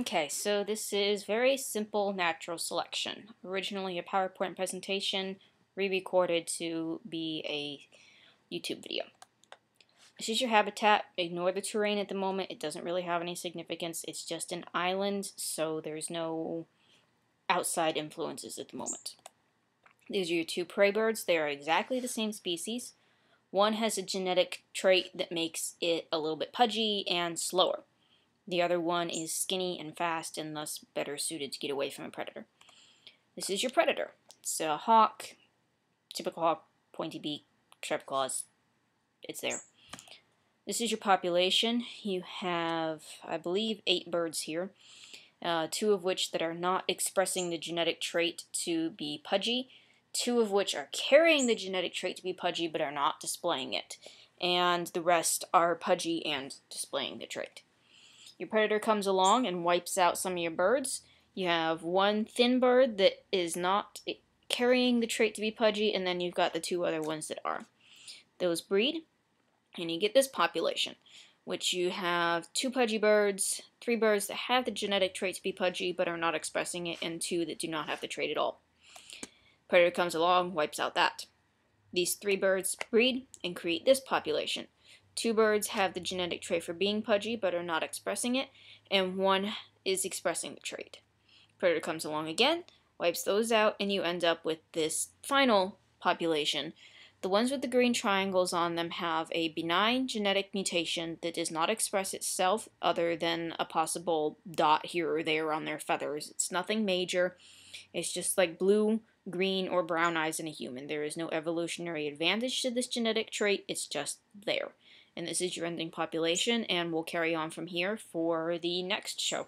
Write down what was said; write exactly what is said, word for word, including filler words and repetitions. Okay, so this is very simple natural selection. Originally a PowerPoint presentation, re-recorded to be a YouTube video. This is your habitat. Ignore the terrain at the moment. It doesn't really have any significance. It's just an island, so there's no outside influences at the moment. These are your two prey birds. They are exactly the same species. One has a genetic trait that makes it a little bit pudgy and slower. The other one is skinny and fast and thus better suited to get away from a predator. This is your predator. It's a hawk, typical hawk, pointy beak, sharp claws. It's there. This is your population. You have, I believe, eight birds here, uh, two of which that are not expressing the genetic trait to be pudgy, two of which are carrying the genetic trait to be pudgy but are not displaying it, and the rest are pudgy and displaying the trait. Your predator comes along and wipes out some of your birds. You have one thin bird that is not carrying the trait to be pudgy, and then you've got the two other ones that are. Those breed, and you get this population, which you have two pudgy birds, three birds that have the genetic trait to be pudgy but are not expressing it, and two that do not have the trait at all. Predator comes along, wipes out that. These three birds breed and create this population. Two birds have the genetic trait for being pudgy but are not expressing it, and one is expressing the trait. Predator comes along again, wipes those out, and you end up with this final population. The ones with the green triangles on them have a benign genetic mutation that does not express itself other than a possible dot here or there on their feathers. It's nothing major. It's just like blue, green, or brown eyes in a human. There is no evolutionary advantage to this genetic trait. It's just there. And this is your ending population, and we'll carry on from here for the next show.